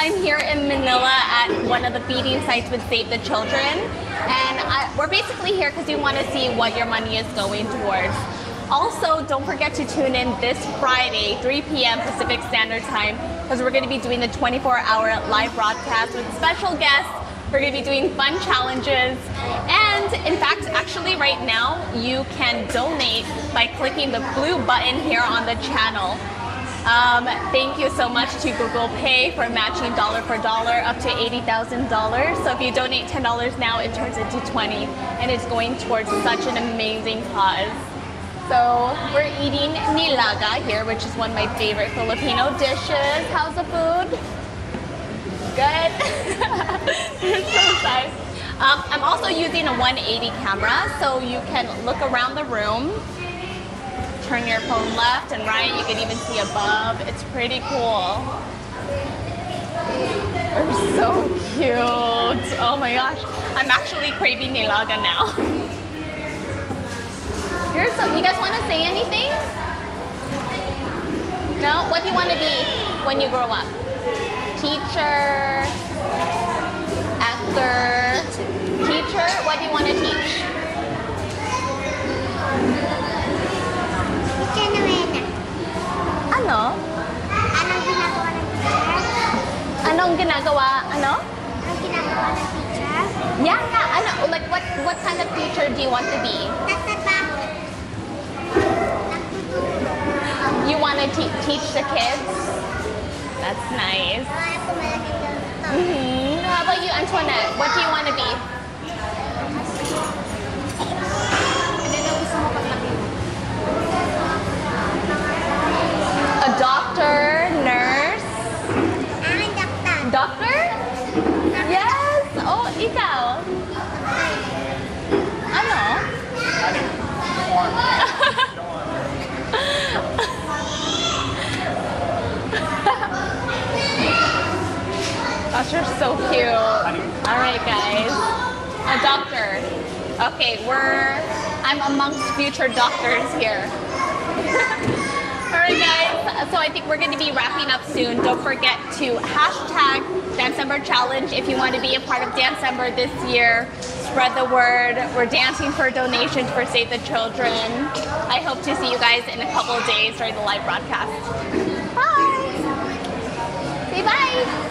I'm here in Manila at one of the feeding sites with Save the Children, and we're basically here because you want to see what your money is going towards. Also, don't forget to tune in this Friday, 3 p.m. Pacific Standard Time, because we're going to be doing the 24-hour live broadcast with special guests. We're going to be doing fun challenges. And in fact, actually right now, you can donate by clicking the blue button here on the channel. Thank you so much to Google Pay for matching dollar for dollar up to $80,000. So if you donate $10 now, it turns into $20, and it's going towards such an amazing cause. So we're eating nilaga here, which is one of my favorite Filipino dishes. How's the food? Good. So nice. I'm also using a 180 camera, so you can look around the room. Turn your phone left and right. You can even see above. It's pretty cool. They're so cute. Oh my gosh. I'm actually craving nilaga now. So, you guys want to say anything? No? What do you want to be when you grow up? Teacher? Actor? Teacher? What do you want to teach? Teacher Noena. Ano? Anong ginagawa ng teacher? Anong ginagawa? Ano? Anong ginagawa ng teacher? Yeah, yeah. Ano? Like, what kind of teacher do you want to be? You want to teach the kids? That's nice. Mm-hmm. How about you, Antoinette? What do you want to be? A doctor, nurse? Doctor? Yes. Oh, ikaw. Ano? Gosh, you're so cute. All right, guys. A doctor. Okay, I'm amongst future doctors here. All right, guys. So I think we're going to be wrapping up soon. Don't forget to hashtag Dancember Challenge if you want to be a part of Dancember this year. Spread the word. We're dancing for donations for Save the Children. I hope to see you guys in a couple of days during the live broadcast. Bye. Say bye.